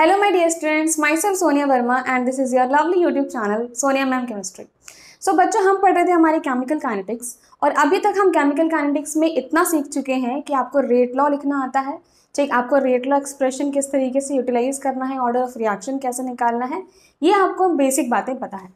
Hello my dear students, myself Sonia Verma and this is your lovely YouTube channel Sonia Mam Chemistry. So बच्चों हम पढ़ रहे थे हमारी केमिकल काइनेटिक्स और अभी तक हम केमिकल काइनेटिक्स में इतना सीख चुके हैं कि आपको रेट लॉ लिखना आता है, ठीक, आपको रेट लॉ एक्सप्रेशन किस तरीके से यूटिलाइज करना है, ऑर्डर ऑफ रिएक्शन कैसे निकालना है, ये आपको बेसिक बातें पता है,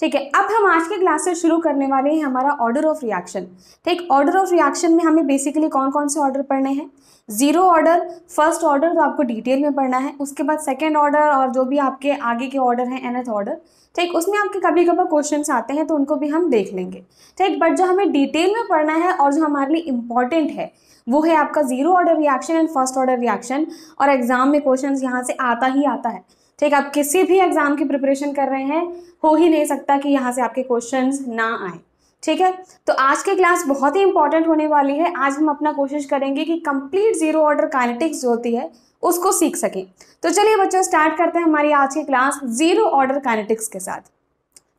ठीक है। अब हम आज की क्लास से शुरू करने वाले हैं हमारा ऑर्डर ऑफ रिएक्शन, ठीक। ऑर्डर ऑफ रिएक्शन में हमें बेसिकली कौन कौन से ऑर्डर पढ़ने हैं, जीरो ऑर्डर, फर्स्ट ऑर्डर तो आपको डिटेल में पढ़ना है, उसके बाद सेकंड ऑर्डर और जो भी आपके आगे के ऑर्डर हैं nth ऑर्डर, ठीक, उसमें आपके कभी कभी क्वेश्चंस आते हैं तो उनको भी हम देख लेंगे, ठीक। बट जो हमें डिटेल में पढ़ना है और जो हमारे लिए इम्पॉर्टेंट है वो है आपका zero order reaction and first order reaction, और एग्जाम में क्वेश्चन यहाँ से आता ही आता है, ठीक। आप किसी भी एग्जाम की प्रिपरेशन कर रहे हैं, हो ही नहीं सकता कि यहाँ से आपके क्वेश्चंस ना आए, ठीक है। तो आज की क्लास बहुत ही इंपॉर्टेंट होने वाली है। आज हम अपना कोशिश करेंगे कि कंप्लीट जीरो ऑर्डर काइनेटिक्स जो होती है उसको सीख सकें। तो चलिए बच्चों स्टार्ट करते हैं हमारी आज की क्लास जीरो ऑर्डर काइनेटिक्स के साथ।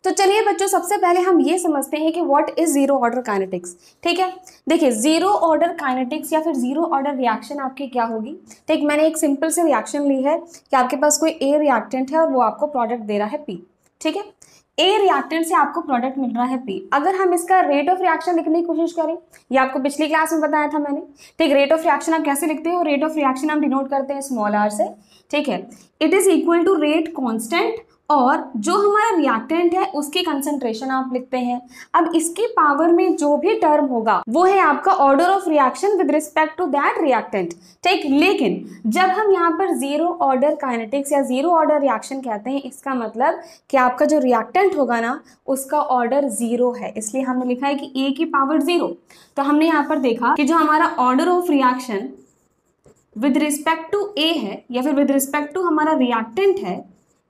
तो चलिए बच्चों सबसे पहले हम ये समझते हैं कि what is zero order kinetics, ठीक है। देखिए जीरो ऑर्डर काइनेटिक्स या फिर जीरो ऑर्डर रिएक्शन आपकी क्या होगी, ठीक। मैंने एक सिंपल से रिएक्शन ली है कि आपके पास कोई ए रिएक्टेंट है और वो आपको प्रोडक्ट दे रहा है पी, ठीक है। ए रिएक्टेंट से आपको प्रोडक्ट मिल रहा है पी। अगर हम इसका रेट ऑफ रिएक्शन लिखने की कोशिश करें, ये आपको पिछली क्लास में बताया था मैंने, ठीक। रेट ऑफ रिएक्शन आप कैसे लिखते हो, रेट ऑफ रिएक्शन हम डिनोट करते हैं स्मॉल आर से, ठीक है। It is equal to rate constant और जो हमारा रिएक्टेंट है उसकी कंसंट्रेशन आप लिखते हैं। अब इसकी पावर में जो भी टर्म होगा वो है आपका order of reaction with respect to that reactant, ठीक। लेकिन जब हम यहाँ पर जीरो ऑर्डर काइनेटिक्स या जीरो ऑर्डर रिएक्शन कहते हैं, इसका मतलब कि आपका जो रिएक्टेंट होगा ना उसका ऑर्डर जीरो है, इसलिए हमने लिखा है कि ए की पावर जीरो। तो हमने यहाँ पर देखा कि जो हमारा order of reaction with respect to ए है या फिर विद रिस्पेक्ट टू हमारा रिएक्टेंट है,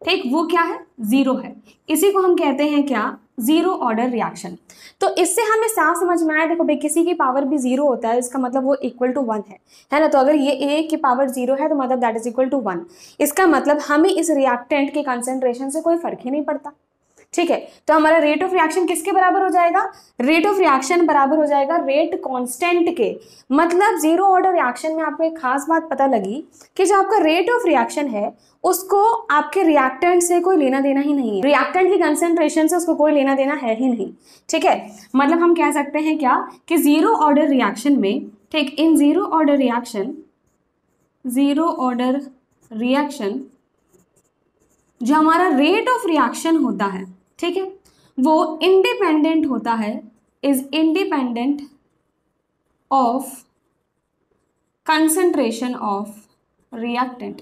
ठीक, वो क्या है, जीरो है। इसी को हम कहते हैं क्या, जीरो ऑर्डर रिएक्शन। तो इससे हमें साफ समझ में आया, देखो भाई किसी की पावर भी जीरो होता है, इसका मतलब वो इक्वल टू वन है ना। तो अगर ये ए की पावर जीरो है तो मतलब that is equal to one, इसका मतलब हमें इस रिएक्टेंट के कंसंट्रेशन से कोई फर्क ही नहीं पड़ता, ठीक है। तो हमारा रेट ऑफ रिएक्शन किसके बराबर हो जाएगा, रेट ऑफ रिएक्शन बराबर हो जाएगा रेट कांस्टेंट के। मतलब जीरो ऑर्डर रिएक्शन में आपको एक खास बात पता लगी कि जो आपका रेट ऑफ रिएक्शन है उसको आपके रिएक्टेंट से कोई लेना देना ही नहीं है, रिएक्टेंट की कंसेंट्रेशन से उसको कोई लेना देना है ही नहीं, ठीक है। मतलब हम कह सकते हैं क्या कि जीरो ऑर्डर रिएक्शन में, ठीक, इन जीरो ऑर्डर रिएक्शन जो हमारा रेट ऑफ रिएक्शन होता है, ठीक है, वो इंडिपेंडेंट होता है, is independent of concentration of reactant.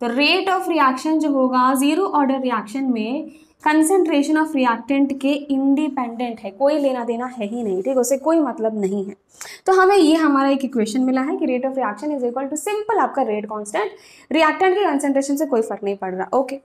तो रेट ऑफ रिएक्शन जो होगा जीरो ऑर्डर रिएक्शन में कंसंट्रेशन ऑफ रिएक्टेंट के इंडिपेंडेंट है, कोई लेना देना है ही नहीं, ठीक, उसे कोई मतलब नहीं है। तो हमें ये हमारा एक इक्वेशन मिला है कि rate of reaction is equal to simple आपका रेट कांस्टेंट, रिएक्टेंट के कंसंट्रेशन से कोई फर्क नहीं पड़ रहा, ओके।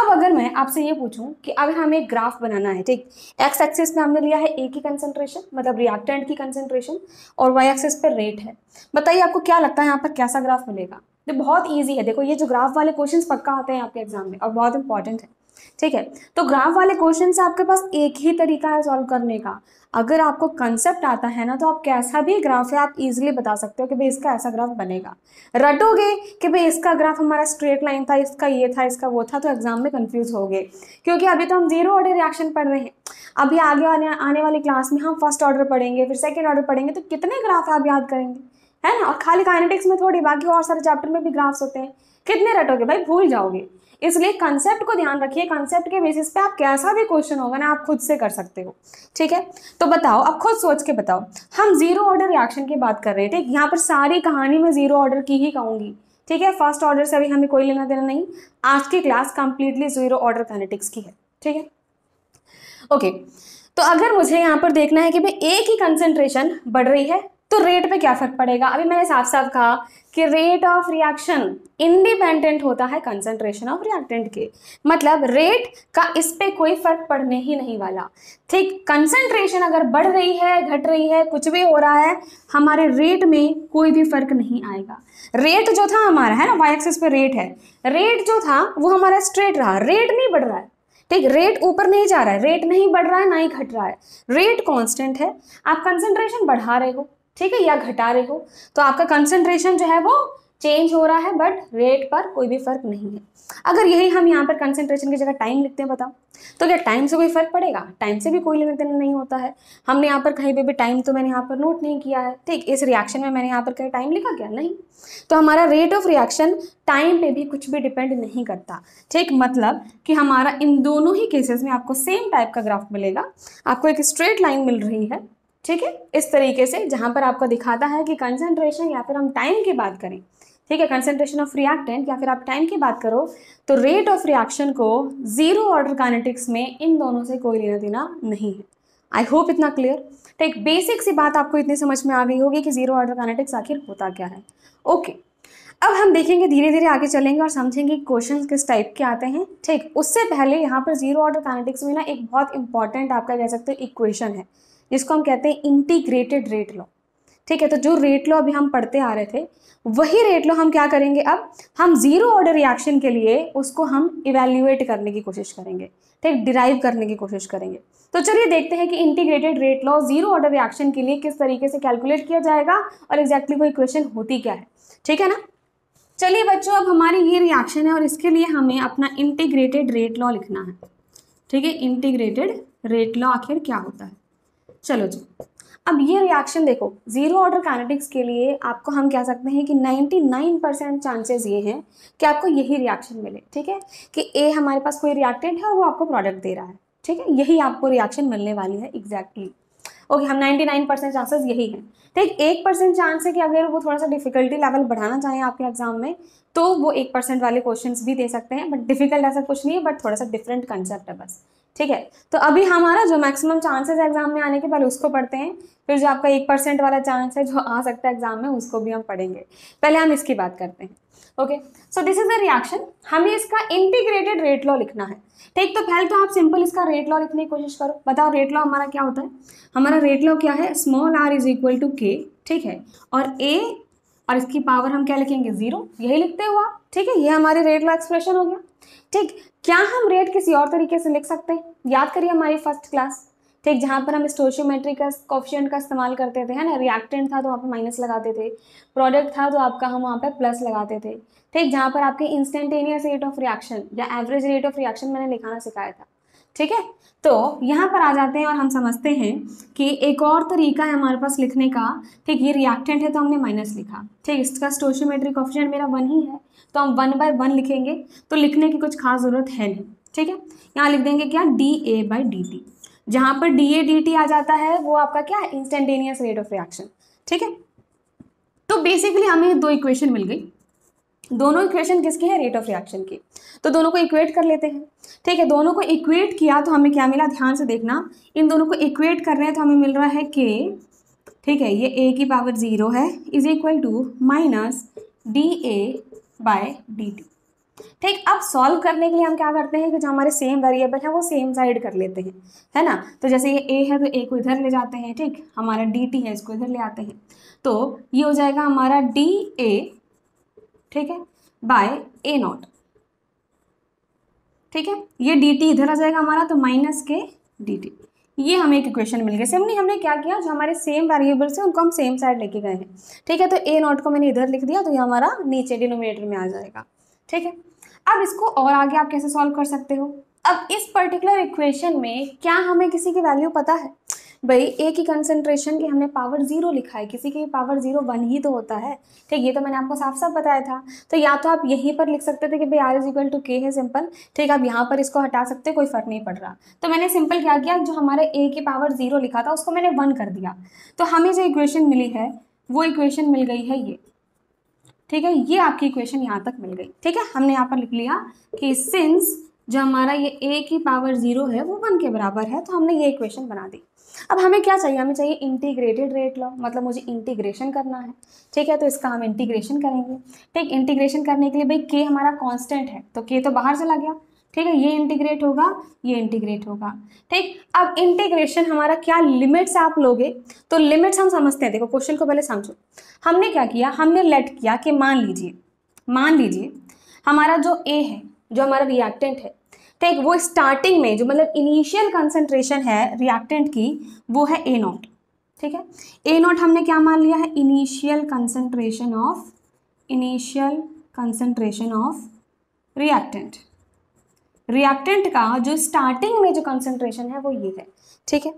अब अगर मैं आपसे ये पूछूं कि अगर हमें एक ग्राफ बनाना है, ठीक, एक्स एक्सिस पे हमने लिया है ए की कंसंट्रेशन मतलब रिएक्टेंट की कंसंट्रेशन और वाई एक्सिस पे रेट है, बताइए आपको क्या लगता है यहाँ पर कैसा ग्राफ मिलेगा। तो बहुत ईजी है, देखो ये जो ग्राफ वाले क्वेश्चन पक्का आते हैं आपके एग्जाम में और बहुत इंपॉर्टेंट है, ठीक है। तो ग्राफ वाले क्वेश्चन से आपके पास एक ही तरीका है सॉल्व करने का, अगर आपको कंसेप्ट आता है ना तो आप कैसा भी ग्राफ है आप इजीली बता सकते हो कि भाई इसका ऐसा ग्राफ बनेगा। रटोगे कि भाई इसका ग्राफ हमारा स्ट्रेट लाइन था, इसका ये था, इसका वो था, तो एग्जाम में कंफ्यूज हो गए, क्योंकि अभी तो हम जीरो ऑर्डर रिएक्शन पढ़ रहे हैं। अभी आगे आने वाली क्लास में हम फर्स्ट ऑर्डर पढ़ेंगे, फिर सेकेंड ऑर्डर पढ़ेंगे, तो कितने ग्राफ आप याद करेंगे, है ना। और खाली काइनेटिक्स में थोड़ी, बाकी और सारे चैप्टर में भी ग्राफ्स होते हैं, कितने रटोगे भाई, भूल जाओगे। इसलिए कंसेप्ट को ध्यान रखिए, कंसेप्ट के बेसिस पे आप कैसा भी क्वेश्चन होगा ना आप खुद से कर सकते हो, ठीक है। तो बताओ अब खुद सोच के बताओ, हम जीरो ऑर्डर रिएक्शन की बात कर रहे हैं, ठीक, यहाँ पर सारी कहानी में जीरो ऑर्डर की ही कहूँगी, ठीक है। फर्स्ट ऑर्डर से अभी हमें कोई लेना देना नहीं, आज की class completely zero order kinetics की है, ठीक है, ओके। तो अगर मुझे यहाँ पर देखना है कि भाई ए की कंसंट्रेशन बढ़ रही है तो रेट पे क्या फर्क पड़ेगा। अभी मैंने साफ साफ कहा कि रेट ऑफ रिएक्शन इंडिपेंडेंट होता है कंसंट्रेशन ऑफ रिएक्टेंट के, मतलब रेट का इस पे कोई फर्क पड़ने ही नहीं वाला, ठीक। कंसंट्रेशन अगर बढ़ रही है, घट रही है, कुछ भी हो रहा है, हमारे रेट में कोई भी फर्क नहीं आएगा। रेट जो था हमारा, है ना, वाई एक्सिस पे रेट है, रेट जो था वो हमारा स्ट्रेट रहा, रेट नहीं बढ़ रहा है, ठीक, रेट ऊपर नहीं जा रहा है, रेट नहीं बढ़ रहा है, ना ही घट रहा है, रेट कॉन्स्टेंट है। आप कंसंट्रेशन बढ़ा रहे हो, ठीक है, या घटा रहे हो, तो आपका कंसंट्रेशन जो है वो चेंज हो रहा है बट रेट पर कोई भी फर्क नहीं है। अगर यही हम यहाँ पर कंसंट्रेशन की जगह टाइम लिखते हैं बताओ, तो क्या टाइम से कोई फर्क पड़ेगा? टाइम से भी कोई लेना देना नहीं होता है। हमने यहाँ पर कहीं पे भी टाइम तो मैंने यहाँ पर नोट नहीं किया है, ठीक। इस रिएक्शन में मैंने यहाँ पर कहीं टाइम लिखा क्या? नहीं। तो हमारा रेट ऑफ रिएक्शन टाइम पे भी कुछ भी डिपेंड नहीं करता, ठीक। मतलब कि हमारा इन दोनों ही केसेस में आपको सेम टाइप का ग्राफ मिलेगा, आपको एक स्ट्रेट लाइन मिल रही है, ठीक है, इस तरीके से, जहाँ पर आपको दिखाता है कि कंसंट्रेशन या फिर हम टाइम की बात करें, ठीक है, कंसंट्रेशन ऑफ रिएक्टेंट या फिर आप टाइम की बात करो तो रेट ऑफ रिएक्शन को जीरो ऑर्डर काइनेटिक्स में इन दोनों से कोई लेना देना नहीं है। आई होप इतना क्लियर, ठीक, बेसिक सी बात आपको इतनी समझ में आ गई होगी कि जीरो ऑर्डर काइनेटिक्स आखिर होता क्या है। ओके, अब हम देखेंगे, धीरे धीरे आगे चलेंगे और समझेंगे क्वेश्चन किस टाइप के आते हैं, ठीक। उससे पहले यहाँ पर जीरो ऑर्डर काइनेटिक्स में ना एक बहुत इंपॉर्टेंट आपका कह सकते हो इक्वेशन है जिसको हम कहते हैं इंटीग्रेटेड रेट लॉ, ठीक है। तो जो रेट लॉ अभी हम पढ़ते आ रहे थे वही रेट लॉ हम क्या करेंगे, अब हम जीरो ऑर्डर रिएक्शन के लिए उसको हम इवेल्युएट करने की कोशिश करेंगे, ठीक, डिराइव करने की कोशिश करेंगे। तो चलिए देखते हैं कि integrated rate law zero order reaction के लिए किस तरीके से कैलकुलेट किया जाएगा और एग्जैक्टली वो इक्वेशन होती क्या है, ठीक है ना। चलिए बच्चों, अब हमारी ये रिएक्शन है और इसके लिए हमें अपना इंटीग्रेटेड रेट लॉ लिखना है, ठीक है। इंटीग्रेटेड रेट लॉ आखिर क्या होता है, चलो जी। अब ये रिएक्शन देखो, जीरो ऑर्डर काइनेटिक्स के लिए आपको हम कह सकते हैं कि 99% चांसेस ये हैं कि आपको यही रिएक्शन मिले, ठीक है, कि ए हमारे पास कोई रिएक्टेंट है और वो आपको प्रोडक्ट दे रहा है, ठीक है, यही आपको रिएक्शन मिलने वाली है एग्जैक्टली। ओके, हम 99% चांसेस यही हैं, ठीक। 1% चांस है कि अगर वो थोड़ा सा डिफिकल्टी लेवल बढ़ाना चाहें आपके एग्जाम में तो वो 1% वाले क्वेश्चन भी दे सकते हैं, बट डिफिकल्ट ऐसा कुछ नहीं है, बट थोड़ा सा डिफरेंट कंसेप्ट है बस, ठीक है। तो अभी हमारा जो मैक्सिमम चांसेस एग्जाम में आने के पहले उसको पढ़ते हैं, फिर जो आपका 1% वाला चांस है जो आ सकता है एग्जाम में उसको भी हम पढ़ेंगे, पहले हम इसकी बात करते हैं। Okay, so this is a reaction, हमें इसका इंटीग्रेटेड रेट लॉ लिखना है, ठीक। तो पहले तो आप सिंपल इसका रेट लॉ लिखने की कोशिश करो, बताओ रेट लॉ हमारा क्या होता है। हमारा रेट लॉ क्या है, small R is equal to K, ठीक है, और ए और इसकी पावर हम क्या लिखेंगे, जीरो, यही लिखते हुआ, ठीक है, ये हमारे रेट लॉ एक्सप्रेशन हो गया, ठीक। क्या हम रेट किसी और तरीके से लिख सकते हैं? याद करिए हमारी फर्स्ट क्लास, ठीक, जहाँ पर हम स्टोशियोमेट्री का कोएफिशिएंट का इस्तेमाल करते थे, है ना। रिएक्टेंट था तो वहाँ पर माइनस लगाते थे, प्रोडक्ट था तो आपका हम वहाँ पर प्लस लगाते थे, ठीक। जहाँ पर आपके इंस्टेंटेनियस रेट ऑफ रिएक्शन या एवरेज रेट ऑफ रिएक्शन मैंने लिखाना सिखाया था, ठीक है। तो यहाँ पर आ जाते हैं और हम समझते हैं कि एक और तरीका है हमारे पास लिखने का, ठीक। ये रिएक्टेंट है तो हमने माइनस लिखा, ठीक, इसका स्टोशियोमेट्रिक कोएफिशिएंट मेरा 1 ही है तो हम 1/1 लिखेंगे, तो लिखने की कुछ खास ज़रूरत है नहीं, ठीक है। यहाँ लिख देंगे क्या, dA/dt, जहाँ पर dA/dt आ जाता है वो आपका क्या है, इंस्टेंटेनियस रेट ऑफ रिएक्शन, ठीक है। तो बेसिकली हमें 2 इक्वेशन मिल गई, दोनों इक्वेशन किसके हैं, रेट ऑफ रिएक्शन की, तो दोनों को इक्वेट कर लेते हैं, ठीक है। दोनों को इक्वेट किया तो हमें क्या मिला, ध्यान से देखना, इन दोनों को इक्वेट कर रहे हैं तो हमें मिल रहा है के, ठीक है, ये ए की पावर 0 है, is equal to minus dA/dt, ठीक। अब सॉल्व करने के लिए हम क्या करते हैं कि जो हमारे सेम वेरिएबल है वो सेम साइड कर लेते हैं, है ना। तो जैसे ये ए है तो ए को इधर ले जाते हैं, ठीक, हमारा dt है इसको इधर ले आते हैं, तो ये हो जाएगा हमारा dA, ठीक है, बाय A0, ठीक है, ये dt इधर आ जाएगा हमारा तो माइनस के dt, ये हमें एक इक्वेशन मिल गई। सिंपली हमने क्या किया, जो हमारे सेम वेरिएबल्स हैं उनको हम सेम साइड लेके गए हैं, ठीक है। तो A0 को मैंने इधर लिख दिया तो ये हमारा नीचे डिनोमिनेटर में आ जाएगा, ठीक है। अब इसको और आगे आप कैसे सॉल्व कर सकते हो, अब इस पर्टिकुलर इक्वेशन में क्या हमें किसी की वैल्यू पता है, भाई ए की कंसंट्रेशन की हमने पावर 0 लिखा है, किसी की पावर 0 1 ही तो होता है, ठीक, ये तो मैंने आपको साफ साफ बताया था। तो या तो आप यहीं पर लिख सकते थे कि भाई R=K है सिंपल, ठीक, आप यहाँ पर इसको हटा सकते, कोई फर्क नहीं पड़ रहा। तो मैंने सिंपल क्या किया, जो हमारे ए की पावर 0 लिखा था उसको मैंने 1 कर दिया, तो हमें जो इक्वेशन मिली है वो इक्वेशन मिल गई है ये, ठीक है, ये आपकी इक्वेशन यहाँ तक मिल गई, ठीक है। हमने यहाँ पर लिख लिया कि सिंस जो हमारा ये a की पावर 0 है वो 1 के बराबर है, तो हमने ये इक्वेशन बना दी। अब हमें क्या चाहिए, हमें चाहिए इंटीग्रेटेड रेट लॉ, मतलब मुझे इंटीग्रेशन करना है, ठीक है, तो इसका हम इंटीग्रेशन करेंगे, ठीक। इंटीग्रेशन करने के लिए भाई k हमारा कांस्टेंट है तो k तो बाहर चला गया, ठीक है, ये इंटीग्रेट होगा, ये इंटीग्रेट होगा, ठीक। अब इंटीग्रेशन हमारा क्या, लिमिट्स आप लोगे तो लिमिट्स हम समझते हैं। देखो क्वेश्चन को पहले समझो, हमने क्या किया, हमने लेट किया कि मान लीजिए हमारा जो a है, जो हमारा रिएक्टेंट है, ठीक, वो स्टार्टिंग में जो मतलब इनिशियल कंसंट्रेशन है रिएक्टेंट की वो है A0, ठीक है। A0 हमने क्या मान लिया है, initial concentration of initial concentration of reactant. Reactant का जो स्टार्टिंग में जो कंसंट्रेशन है वो ये है, ठीक है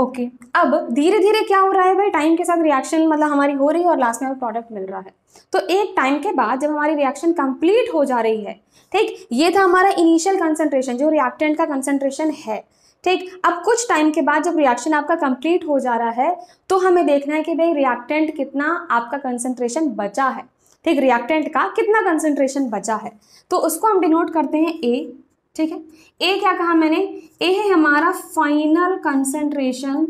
ओके। अब धीरे धीरे क्या हो रहा है भाई, टाइम के साथ रिएक्शन मतलब हमारी हो रही है और लास्ट में हमें प्रोडक्ट मिल रहा है। तो एक टाइम के बाद जब हमारी रिएक्शन कंप्लीट हो जा रही है, ठीक, ये था हमारा इनिशियल कंसंट्रेशन जो रिएक्टेंट का कंसंट्रेशन है, ठीक। अब कुछ टाइम के बाद जब रिएक्शन आपका कंप्लीट हो जा रहा है तो हमें देखना है कि भाई रिएक्टेंट कितना आपका कंसंट्रेशन बचा है, ठीक, रिएक्टेंट का कितना कंसंट्रेशन बचा है। तो उसको हम डिनोट करते हैं ए, ठीक है। ए क्या कहा मैंने, ए है हमारा final concentration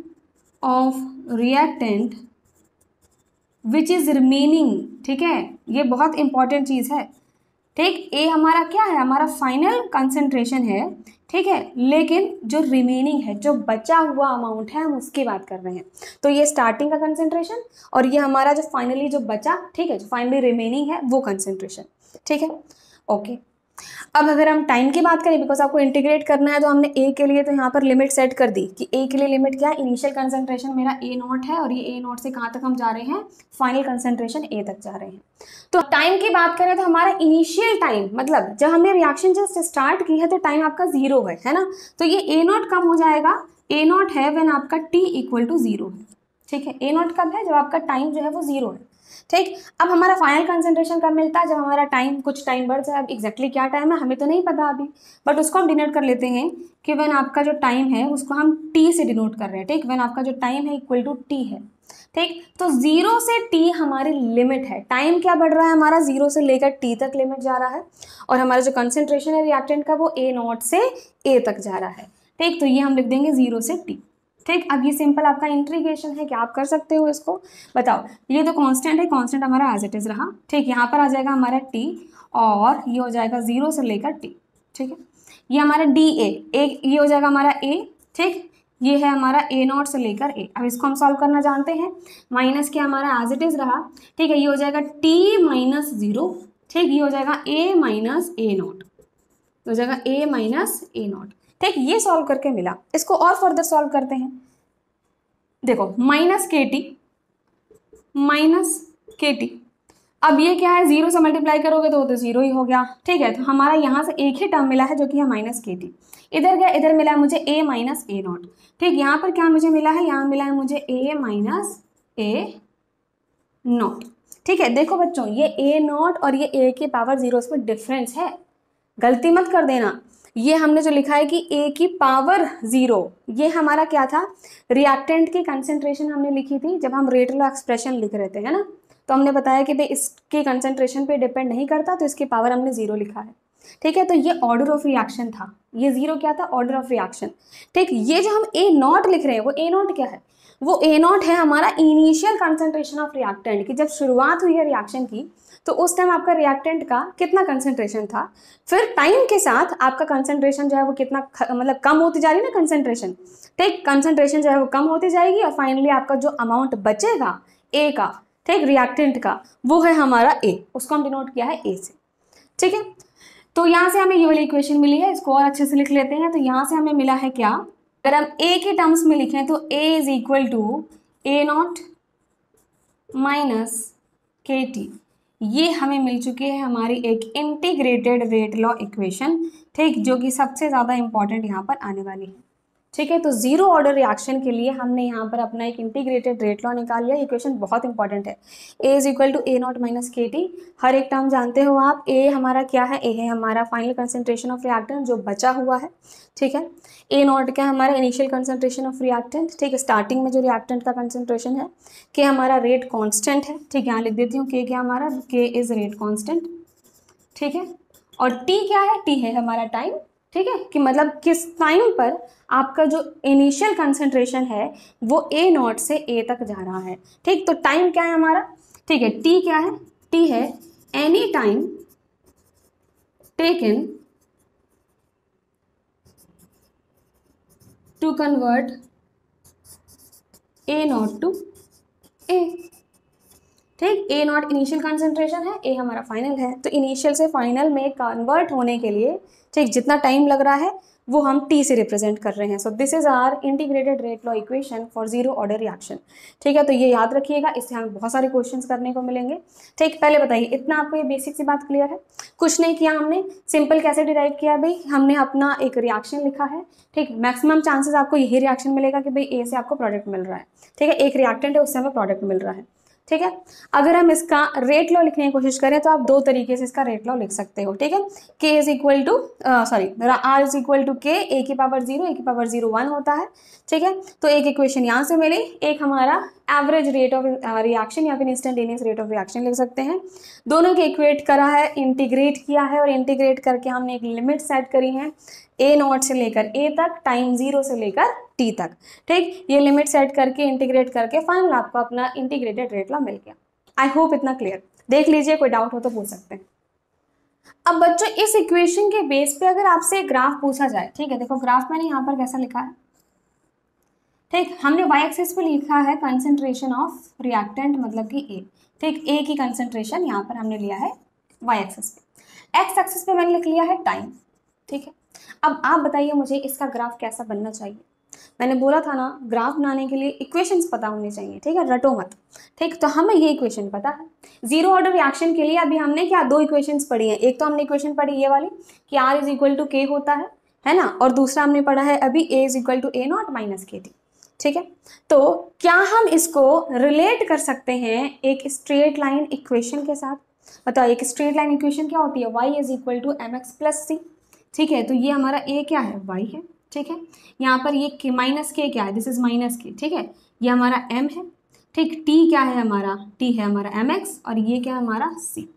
of reactant which is remaining, ठीक है, ये बहुत इंपॉर्टेंट चीज़ है, ठीक। ए हमारा क्या है, हमारा फाइनल कंसंट्रेशन है, ठीक है, लेकिन जो रिमेनिंग है, जो बचा हुआ अमाउंट है, हम उसकी बात कर रहे हैं। तो ये स्टार्टिंग का कंसंट्रेशन और ये हमारा जो फाइनली जो बचा, ठीक है, जो फाइनली रिमेनिंग है वो कंसंट्रेशन, ठीक है ओके। अब अगर हम टाइम की बात करें, बिकॉज आपको इंटीग्रेट करना है, तो हमने ए के लिए तो यहाँ पर लिमिट सेट कर दी कि ए के लिए लिमिट क्या है, इनिशियल कंसंट्रेशन मेरा ए नॉट है और ये ए नॉट से कहाँ तक हम जा रहे हैं, फाइनल कंसंट्रेशन ए तक जा रहे हैं। तो टाइम की बात करें तो हमारा इनिशियल टाइम मतलब जब हमने रिएक्शन जस्ट स्टार्ट की है तो टाइम आपका जीरो है ना। तो ये ए नॉट कम हो जाएगा, ए नॉट है व्हेन आपका टी इक्वल टू जीरो है, ठीक है। ए नॉट कब है, जब आपका टाइम जो है वो जीरो है, ठीक। अब हमारा फाइनल कंसंट्रेशन कब मिलता है, जब हमारा टाइम कुछ टाइम बढ़ जाए। अब एग्जैक्टली क्या टाइम है हमें तो नहीं पता अभी, बट उसको हम डिनोट कर लेते हैं कि व्हेन आपका जो टाइम है उसको हम टी से डिनोट कर रहे हैं, ठीक। व्हेन आपका जो टाइम है इक्वल टू टी है, ठीक। तो जीरो से टी हमारी लिमिट है, टाइम क्या बढ़ रहा है हमारा, जीरो से लेकर टी तक लिमिट जा रहा है और हमारा जो कंसंट्रेशन है रिएक्टेंट का वो ए नॉट से ए तक जा रहा है, ठीक। तो ये हम लिख देंगे जीरो से टी, ठीक। अब ये सिंपल आपका इंटीग्रेशन है कि आप कर सकते हो इसको, बताओ ये तो कांस्टेंट है, कांस्टेंट हमारा एज इट इज़ रहा, ठीक। यहाँ पर आ जाएगा हमारा टी और ये हो जाएगा जीरो से लेकर टी, ठीक है। ये हमारा डी ए, ये हो जाएगा हमारा ए, ठीक, ये है हमारा ए नॉट से लेकर ए। अब इसको हम सॉल्व करना जानते हैं, माइनस क्या हमारा एज इट इज़ रहा, ठीक है। ये हो जाएगा टी माइनस जीरो, ठीक, ये हो जाएगा ए माइनस ए नॉट, हो जाएगा ए माइनस ए नॉट, ठीक। ये सॉल्व करके मिला, इसको और फर्दर सॉल्व करते हैं। देखो minus K T, minus K T, अब ये क्या है, जीरो से मल्टीप्लाई करोगे तो वो तो जीरो ही हो गया, ठीक है। तो हमारा यहाँ से एक ही टर्म मिला है जो कि है माइनस के टी, इधर गया, इधर मिला है मुझे ए माइनस ए नॉट, ठीक। यहाँ पर क्या मुझे मिला है, यहाँ मिला है मुझे ए माइनस ए नॉट, ठीक है। देखो बच्चों ये ए नॉट और ये ए के पावर जीरो में डिफरेंस है, गलती मत कर देना। ये हमने जो लिखा है कि ए की पावर जीरो, ये हमारा क्या था, रिएक्टेंट की कंसंट्रेशन हमने लिखी थी जब हम रेट लॉ एक्सप्रेशन लिख रहे थे, है ना। तो हमने बताया कि भाई इसके कंसंट्रेशन पे डिपेंड नहीं करता, तो इसकी पावर हमने जीरो लिखा है, ठीक है। तो ये ऑर्डर ऑफ रिएक्शन था, ये जीरो क्या था, ऑर्डर ऑफ रिएक्शन, ठीक। ये जो हम ए नॉट लिख रहे हैं वो ए नॉट क्या है, वो ए नॉट है हमारा इनिशियल कंसंट्रेशन ऑफ रिएक्टेंट की। जब शुरुआत हुई है रिएक्शन की तो उस टाइम आपका रिएक्टेंट का कितना कंसंट्रेशन था, फिर टाइम के साथ आपका कंसंट्रेशन जो है वो कितना मतलब कम होती जा रही है ना कंसंट्रेशन, ठीक। कंसंट्रेशन जो है वो कम होती जाएगी और फाइनली आपका जो अमाउंट बचेगा ए का, ठीक, रिएक्टेंट का, वो है हमारा ए, उसको हम डिनोट किया है ए से, ठीक है। तो यहाँ से हमें ये वाली इक्वेशन मिली है, इसको और अच्छे से लिख लेते हैं। तो यहाँ से हमें मिला है क्या, अगर हम ए के टर्म्स में लिखें तो A is equal to A naught minus K T, ये हमें मिल चुकी है हमारी एक इंटीग्रेटेड रेट लॉ इक्वेशन, ठीक, जो कि सबसे ज़्यादा इंपॉर्टेंट यहाँ पर आने वाली है, ठीक है। तो जीरो ऑर्डर रिएक्शन के लिए हमने यहाँ पर अपना एक इंटीग्रेटेड रेट लॉ निकाल लिया, इक्वेशन बहुत इंपॉर्टेंट है। A is equal to A naught minus K T, हर एक टर्म जानते हो आप। ए हमारा क्या है, ए है हमारा फाइनल कंसंट्रेशन ऑफ रिएक्टेंट जो बचा हुआ है, ठीक है। ए नॉट क्या हमारा इनिशियल कंसंट्रेशन ऑफ रिएक्टेंट, ठीक है, स्टार्टिंग में जो रिएक्टेंट का कंसंट्रेशन है। के हमारा रेट कांस्टेंट है, ठीक है, यहाँ लिख देती हूँ के क्या हमारा, के इज रेट कांस्टेंट, ठीक है। और टी क्या है, टी है हमारा टाइम, ठीक है, कि मतलब किस टाइम पर आपका जो इनिशियल कंसंट्रेशन है वो ए नॉट से ए तक जा रहा है, ठीक। तो टाइम क्या है हमारा, ठीक है, टी क्या है, टी है any time taken to convert A naught to A, ठीक। ए नॉट इनिशियल कंसंट्रेशन है, ए हमारा फाइनल है, तो इनिशियल से फाइनल में कन्वर्ट होने के लिए, ठीक, जितना टाइम लग रहा है वो हम टी से रिप्रेजेंट कर रहे हैं। So this is our integrated rate law equation for zero order reaction. ठीक है, तो ये याद रखिएगा, इससे हमें बहुत सारे क्वेश्चंस करने को मिलेंगे। ठीक, पहले बताइए इतना आपको ये बेसिक सी बात क्लियर है। कुछ नहीं किया हमने, सिंपल कैसे डिराइव किया, भाई हमने अपना एक रिएक्शन लिखा है। ठीक, मैक्सिमम चांसेस आपको यही रिएक्शन मिलेगा कि भाई ए से आपको प्रोडक्ट मिल रहा है। ठीक है, एक रिएक्टेंट है, उससे हमें प्रोडक्ट मिल रहा है। ठीक है, अगर हम इसका रेट लॉ लिखने की कोशिश करें तो आप दो तरीके से इसका रेट लॉ लिख सकते हो। ठीक है, k is equal to r is equal to K A की पावर जीरो, ए की पावर जीरो वन होता है। ठीक है, तो एक इक्वेशन यहाँ से मिली, एक हमारा एवरेज रेट ऑफ रिएक्शन या फिर इंस्टेंटेनियस रेट ऑफ रिएक्शन लिख सकते हैं। दोनों के इक्वेट करा है, इंटीग्रेट किया है, और इंटीग्रेट करके हमने एक लिमिट सेट करी है ए नॉट से लेकर ए तक, टाइम जीरो से लेकर टी तक। ठीक, ये लिमिट सेट करके इंटीग्रेट करके फाइनल आपको अपना इंटीग्रेटेड रेट लॉ मिल गया। आई होप इतना क्लियर। देख लीजिए, कोई डाउट हो तो पूछ सकते हैं। अब बच्चों, इस इक्वेशन के बेस पे अगर आपसे ग्राफ पूछा जाए, ठीक है, देखो ग्राफ मैंने यहाँ पर कैसा लिखा है। ठीक, हमने वाई एक्सिस पे लिखा है कंसेंट्रेशन ऑफ रिएक्टेंट, मतलब कि ए। ठीक, ए की कंसेंट्रेशन यहाँ पर हमने लिया है वाई एक्सिस पे। एक्स एक्सिस पे मैंने लिख लिया है टाइम। ठीक है, अब आप बताइए मुझे इसका ग्राफ कैसा बनना चाहिए। मैंने बोला था ना, ग्राफ बनाने के लिए इक्वेशंस पता होने चाहिए। ठीक है, रटो मत। ठीक, तो हमें ये इक्वेशन पता है जीरो ऑर्डर रिएक्शन के लिए। अभी हमने क्या दो इक्वेशंस पढ़ी हैं, एक तो हमने इक्वेशन पढ़ी ये वाली कि are is equal to K होता है ना, और दूसरा हमने पढ़ा है अभी A is equal to A naught minus K T. ठीक है, तो क्या हम इसको रिलेट कर सकते हैं एक स्ट्रेट लाइन इक्वेशन के साथ? बताओ, एक स्ट्रेट लाइन इक्वेशन क्या होती है? Y is equal to M X plus C. ठीक है, तो ये हमारा ए क्या है, वाई है। ठीक है, यहाँ पर ये के माइनस के क्या है, दिस इज माइनस के। ठीक है, ये हमारा एम है। ठीक, टी क्या है हमारा, टी है हमारा एम एक्स, और ये क्या है हमारा सी।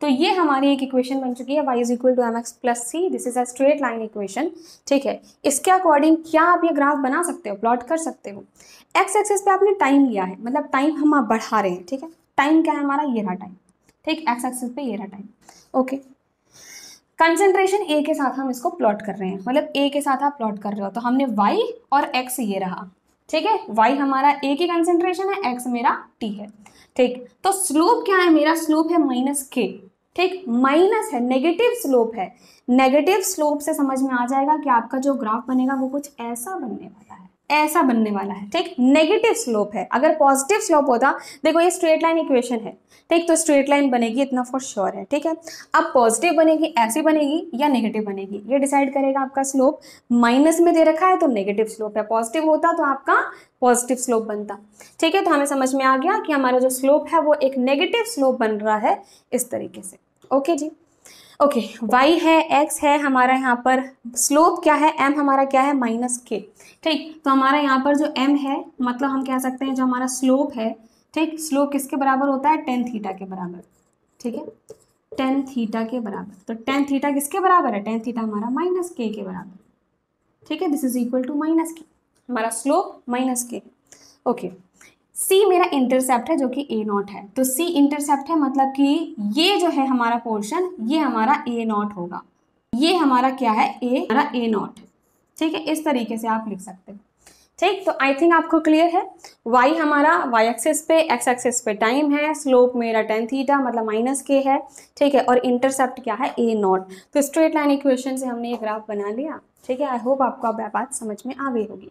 तो ये हमारी एक इक्वेशन बन चुकी है, Y is equal to M X plus C. This is a straight line equation. ठीक है, इसके अकॉर्डिंग क्या आप ये ग्राफ बना सकते हो, प्लॉट कर सकते हो। एक्स एक्सिस पे आपने टाइम लिया है, मतलब टाइम हम आप बढ़ा रहे हैं। ठीक है, टाइम क्या है हमारा, ये रहा टाइम। ठीक, एक्स एक्सिस पे ये रहा टाइम। ओके, कंसेंट्रेशन ए के साथ हम इसको प्लॉट कर रहे हैं, मतलब ए के साथ आप प्लॉट कर रहे हो। तो हमने वाई और एक्स ये रहा। ठीक है, वाई हमारा ए की कंसेंट्रेशन है, एक्स मेरा टी है। ठीक, तो स्लोप क्या है, मेरा स्लोप है माइनस के। ठीक, माइनस है, नेगेटिव स्लोप है। नेगेटिव स्लोप से समझ में आ जाएगा कि आपका जो ग्राफ बनेगा वो कुछ ऐसा बनने वाला है, ऐसा बनने वाला है। ठीक, नेगेटिव स्लोप है। अगर पॉजिटिव स्लोप होता, देखो ये स्ट्रेट लाइन इक्वेशन है। ठीक, तो स्ट्रेट लाइन बनेगी, इतना फॉर श्योर है। ठीक है, अब पॉजिटिव बनेगी, ऐसी बनेगी या नेगेटिव बनेगी, ये डिसाइड करेगा आपका स्लोप। माइनस में दे रखा है तो नेगेटिव स्लोप है, पॉजिटिव होता तो आपका पॉजिटिव स्लोप बनता। ठीक है, तो हमें समझ में आ गया कि हमारा जो स्लोप है वो एक नेगेटिव स्लोप बन रहा है इस तरीके से। ओके जी, ओके, वाई है, एक्स है, हमारा यहाँ पर स्लोप क्या है, एम हमारा क्या है, माइनस के। ठीक, तो हमारा यहाँ पर जो एम है, मतलब हम कह सकते हैं जो हमारा स्लोप है, ठीक, स्लोप किसके बराबर होता है, टेन थीटा के बराबर। ठीक है, टेन थीटा के बराबर। तो टेन थीटा किसके बराबर है, टेन थीटा हमारा माइनस के बराबर। ठीक है, this is equal to minus K, हमारा slope minus K. Okay, C मेरा इंटरसेप्ट है जो कि ए नॉट है, तो C इंटरसेप्ट है, मतलब कि ये जो है हमारा पोर्शन, ये हमारा ए नॉट होगा, ये हमारा क्या है, ए हमारा ए नॉट। ठीक है, इस तरीके से आप लिख सकते हो। ठीक, तो आई थिंक आपको क्लियर है। y हमारा y एक्सेस पे, x एक्सेस पे टाइम है, स्लोप मेरा टेन थीटा मतलब माइनस के है। ठीक है, और इंटरसेप्ट क्या है, ए नॉट। तो स्ट्रेट लाइन इक्वेशन से हमने ये ग्राफ बना लिया। ठीक है, आई होप आपको अब बात समझ में आ गई होगी।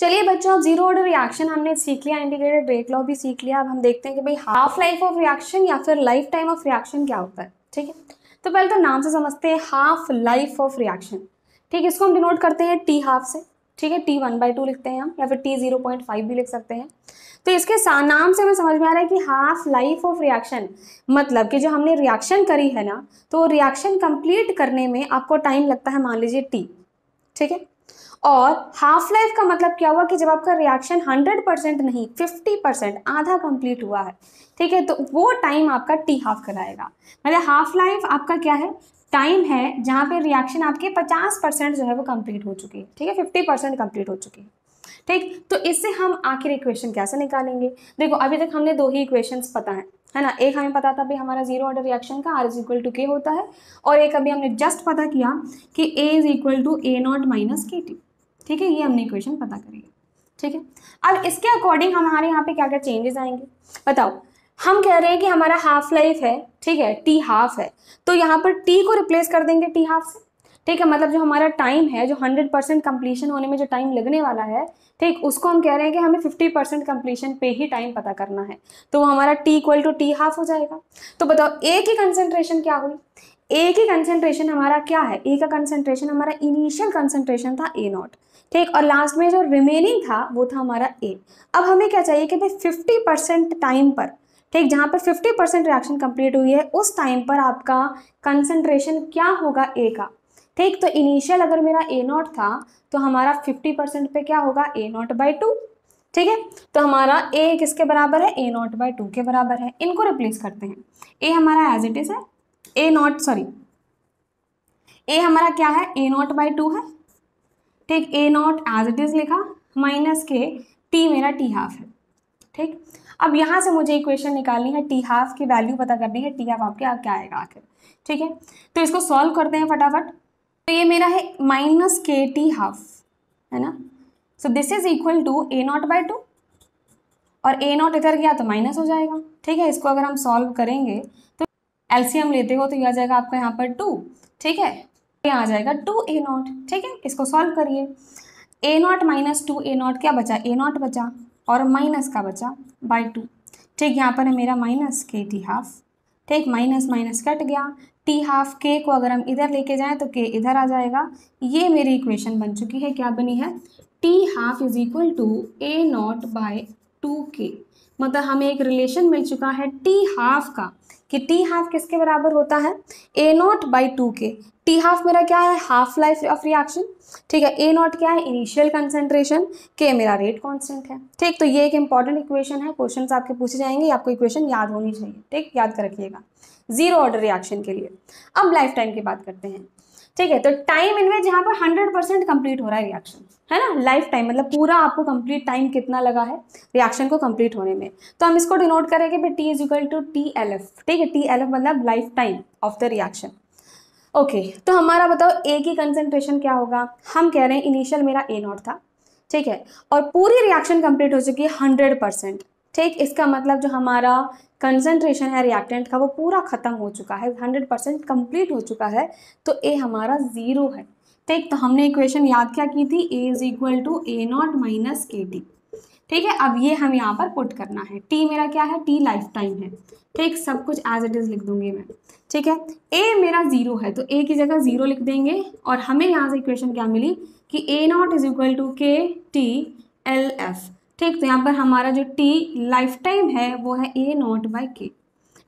चलिए बच्चों, अब जीरो ऑर्डर रिएक्शन हमने सीख लिया, इंटीग्रेटेड रेट लॉ भी सीख लिया। अब हम देखते हैं कि भाई हाफ लाइफ ऑफ रिएक्शन या फिर लाइफ टाइम ऑफ रिएक्शन क्या होता है। ठीक है, तो पहले तो नाम से समझते हैं, हाफ लाइफ ऑफ रिएक्शन। ठीक है, इसको हम डिनोट करते हैं टी हाफ से। ठीक है, टी 1/2 लिखते हैं हम, या फिर टी 0.5 भी लिख सकते हैं। तो इसके नाम से हमें समझ में आ रहा है कि हाफ लाइफ ऑफ रिएक्शन, मतलब कि जो हमने रिएक्शन करी है ना, तो रिएक्शन कंप्लीट करने में आपको टाइम लगता है, मान लीजिए टी। ठीक है, और हाफ लाइफ का मतलब क्या हुआ कि जब आपका रिएक्शन 100% नहीं 50%, आधा कंप्लीट हुआ है। ठीक है, तो वो टाइम आपका टी हाफ कराएगा। मतलब हाफ लाइफ आपका क्या है, टाइम है जहाँ पे रिएक्शन आपके 50% जो है वो कंप्लीट हो चुकी है। ठीक है, 50% कंप्लीट हो चुकी है। ठीक, तो इससे हम आखिर इक्वेशन कैसे निकालेंगे? देखो, अभी तक हमने दो ही इक्वेशंस पता है, है ना। एक हमें पता था भाई हमारा जीरो ऑर्डर रिएक्शन का R is equal to K होता है, और एक अभी हमने जस्ट पता किया कि A is equal to A naught minus K T. ठीक है, ये हमने इक्वेशन पता करी है। ठीक है, अब इसके अकॉर्डिंग हमारे यहाँ पे क्या क्या चेंजेस आएंगे बताओ। हम कह रहे हैं कि हमारा हाफ लाइफ है, ठीक है, टी हाफ है, तो यहाँ पर टी को रिप्लेस कर देंगे टी हाफ से। ठीक है, मतलब जो हमारा टाइम है, जो 100% कम्प्लीशन होने में जो टाइम लगने वाला है, ठीक, उसको हम कह रहे हैं कि हमें 50% कम्प्लीशन पे ही टाइम पता करना है, तो वो हमारा T = T ½ हो जाएगा। तो बताओ A की कंसंट्रेशन क्या हुई? A की कंसंट्रेशन हमारा क्या है? A का कंसंट्रेशन हमारा इनिशियल कंसंट्रेशन था A0, ठीक, और लास्ट में जो रिमेनिंग था वो था हमारा A। अब हमें क्या चाहिए कि भाई 50% टाइम पर, ठीक, जहाँ पर 50% रिएक्शन कंप्लीट हुई है उस टाइम पर आपका कंसंट्रेशन क्या होगा A का, ठीक। तो इनिशियल अगर मेरा A0 था तो हमारा 50% पे क्या होगा? A0/2, ठीक है। तो हमारा A किसके बराबर है? A0/2 के बराबर है। इनको रिप्लेस करते हैं। A हमारा एज इट इज़ है, A हमारा क्या है? A0/2 है, ठीक। A0 एज इट इज़ लिखा माइनस के T मेरा T½ है, ठीक। अब यहाँ से मुझे इक्वेशन निकालनी है, T½ की वैल्यू पता करनी है, T½ आपके क्या आएगा आखिर, ठीक है। तो इसको सॉल्व करते हैं फटाफट। तो ये मेरा है माइनस के T½ है ना, so this is equal to A0/2 और A0 इधर गया तो माइनस हो जाएगा, ठीक है। इसको अगर हम सॉल्व करेंगे तो एलसीएम लेते हो तो यह आ जाएगा आपका यहाँ पर 2, ठीक है, यहाँ आ जाएगा 2A0, ठीक है। इसको सॉल्व करिए, A0 - 2A0 क्या बचा? A0 बचा और माइनस का बचा by 2, ठीक। यहाँ पर है मेरा माइनस के T½, ठीक, माइनस माइनस कट गया, T½ के को अगर हम इधर लेके जाएं तो के इधर आ जाएगा। ये मेरी इक्वेशन बन चुकी है, क्या बनी है? T½ = A0/2K। मतलब हमें एक रिलेशन मिल चुका है T½ का कि T½ किसके बराबर होता है? A0/2K। T½ मेरा क्या है? हाफ लाइफ ऑफ रिएक्शन, ठीक है। A0 क्या है? Initial concentration. K मेरा रेट कांस्टेंट है, ठीक। तो ये एक इंपॉर्टेंट इक्वेशन है, क्वेश्चंस आपके पूछे जाएंगे, आपको इक्वेशन याद होनी चाहिए, ठीक, याद कर रखिएगा जीरो ऑर्डर रिएक्शन के लिए। अब लाइफ टाइम की बात करते हैं, ठीक है। तो टाइम इनमें जहाँ पर 100% कम्प्लीट हो रहा है रिएक्शन, है ना, लाइफ टाइम मतलब पूरा आपको कंप्लीट टाइम कितना लगा है रिएक्शन को कंप्लीट होने में, तो हम इसको डिनोट करेंगे भाई T = TLF, ठीक है। TLF मतलब life time of the reaction, okay. तो हमारा बताओ A की कंसंट्रेशन क्या होगा? हम कह रहे हैं इनिशियल मेरा A0 था, ठीक है, और पूरी रिएक्शन कंप्लीट हो चुकी है 100%, ठीक। इसका मतलब जो हमारा कंसंट्रेशन है रिएक्टेंट का वो पूरा ख़त्म हो चुका है, 100% कंप्लीट हो चुका है, तो A हमारा 0 है, ठीक। तो हमने इक्वेशन याद क्या की थी? A = A0 - KT, ठीक है। अब ये हम यहाँ पर पुट करना है। T मेरा क्या है? T लाइफ टाइम है, ठीक, सब कुछ एज इट इज़ लिख दूंगी मैं, ठीक है। A मेरा 0 है तो A की जगह 0 लिख देंगे और हमें यहाँ से इक्वेशन क्या मिली कि A0 = KTLF, ठीक। तो यहाँ पर हमारा जो T लाइफ टाइम है वो है A0/K,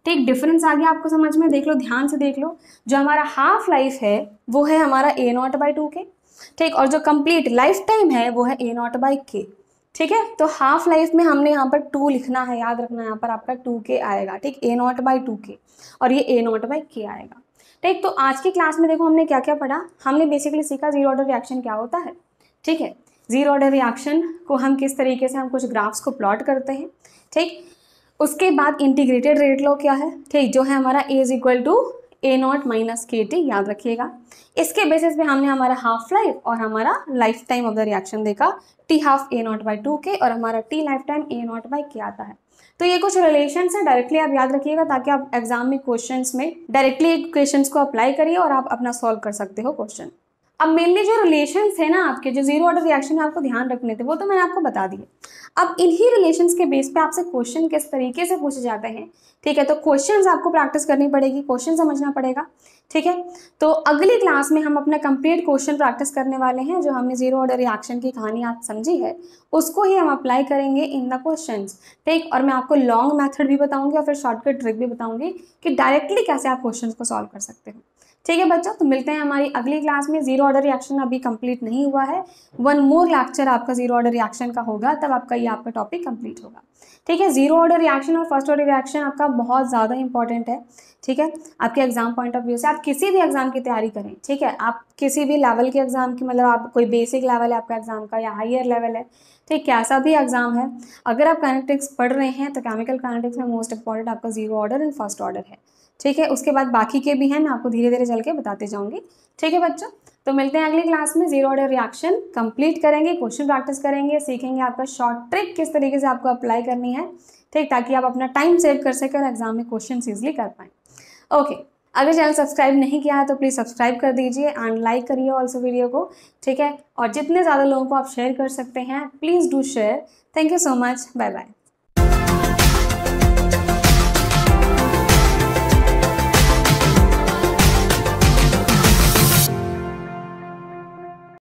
ठीक। डिफरेंस आ गया आपको समझ में? देख लो, ध्यान से देख लो, जो हमारा हाफ लाइफ है वो है हमारा A0/2K, ठीक, और जो कंप्लीट लाइफ टाइम है वो है A0/K, ठीक है। तो हाफ लाइफ में हमने यहाँ पर 2 लिखना है, याद रखना, यहाँ पर आपका 2K आएगा, ठीक, A0/2K और ये A0/K आएगा, ठीक। तो आज की क्लास में देखो हमने क्या क्या पढ़ा। हमने बेसिकली सीखा जीरो ऑर्डर रिएक्शन क्या होता है, ठीक है, जीरो ऑर्डर रिएक्शन को हम किस तरीके से हम कुछ ग्राफ्स को प्लॉट करते हैं, ठीक। उसके बाद इंटीग्रेटेड रेट लॉ क्या है, ठीक, जो है हमारा A = A0 - KT, याद रखिएगा। इसके बेसिस पे हमने हमारा हाफ लाइफ और हमारा life time of the reaction देखा, T½ A0/2K और हमारा T लाइफ टाइम A0/K आता है। तो ये कुछ रिलेशन है, डायरेक्टली आप याद रखिएगा ताकि आप एग्जाम में क्वेश्चन में डायरेक्टली इक्वेशन को अप्लाई करिए और आप अपना सॉल्व कर सकते हो क्वेश्चन। अब मेनली जो रिलेशंस है ना आपके, जो जीरो ऑर्डर रिएक्शन में आपको ध्यान रखने थे वो तो मैंने आपको बता दिए। अब इन्हीं रिलेशंस के बेस पे आपसे क्वेश्चन किस तरीके से पूछे जाते हैं, ठीक है, तो क्वेश्चंस आपको प्रैक्टिस करनी पड़ेगी, क्वेश्चन समझना पड़ेगा, ठीक है। तो अगली क्लास में हम अपना कंप्लीट क्वेश्चन प्रैक्टिस करने वाले हैं। जो हमने जीरो ऑर्डर रिएक्शन की कहानी आप समझी है उसको ही हम अप्लाई करेंगे इन द क्वेश्चंस, ठीक। और मैं आपको लॉन्ग मेथड भी बताऊंगी और फिर शॉर्टकट ट्रिक भी बताऊंगी कि डायरेक्टली कैसे आप क्वेश्चन को सॉल्व कर सकते हो, ठीक है बच्चों। तो मिलते हैं हमारी अगली क्लास में। जीरो ऑर्डर रिएक्शन अभी कंप्लीट नहीं हुआ है, 1 मोर लेक्चर आपका जीरो ऑर्डर रिएक्शन का होगा, तब आपका ये आपका टॉपिक कंप्लीट होगा, ठीक है। जीरो ऑर्डर रिएक्शन और फर्स्ट ऑर्डर रिएक्शन आपका बहुत ज़्यादा इंपॉर्टेंट है, ठीक है, आपके एग्जाम पॉइंट ऑफ व्यू से। आप किसी भी एग्जाम की तैयारी करें, ठीक है, आप किसी भी लेवल के एग्जाम की, मतलब आप कोई बेसिक लेवल है आपका एग्जाम का या हायर लेवल है, ठीक, कैसा भी एग्जाम है, अगर आप काइनेटिक्स पढ़ रहे हैं तो केमिकल काइनेटिक्स में मोस्ट इंपॉर्टेंट आपका zero order and first order है, ठीक है। उसके बाद बाकी के भी हैं, मैं आपको धीरे धीरे चल के बताते जाऊँगी, ठीक है बच्चों। तो मिलते हैं अगली क्लास में। जीरो ऑर्डर रिएक्शन कंप्लीट करेंगे, क्वेश्चन प्रैक्टिस करेंगे, सीखेंगे आपका शॉर्ट ट्रिक किस तरीके से आपको अप्लाई करनी है, ठीक, ताकि आप अपना टाइम सेव कर सकें और एग्जाम में क्वेश्चन ईजिली कर पाएँ, ओके। अगर चैनल सब्सक्राइब नहीं किया है तो प्लीज़ सब्सक्राइब कर दीजिए एंड लाइक करिए ऑल्सो वीडियो को, ठीक है। और जितने ज़्यादा लोगों को आप शेयर कर सकते हैं please do share. Thank you so much, bye bye.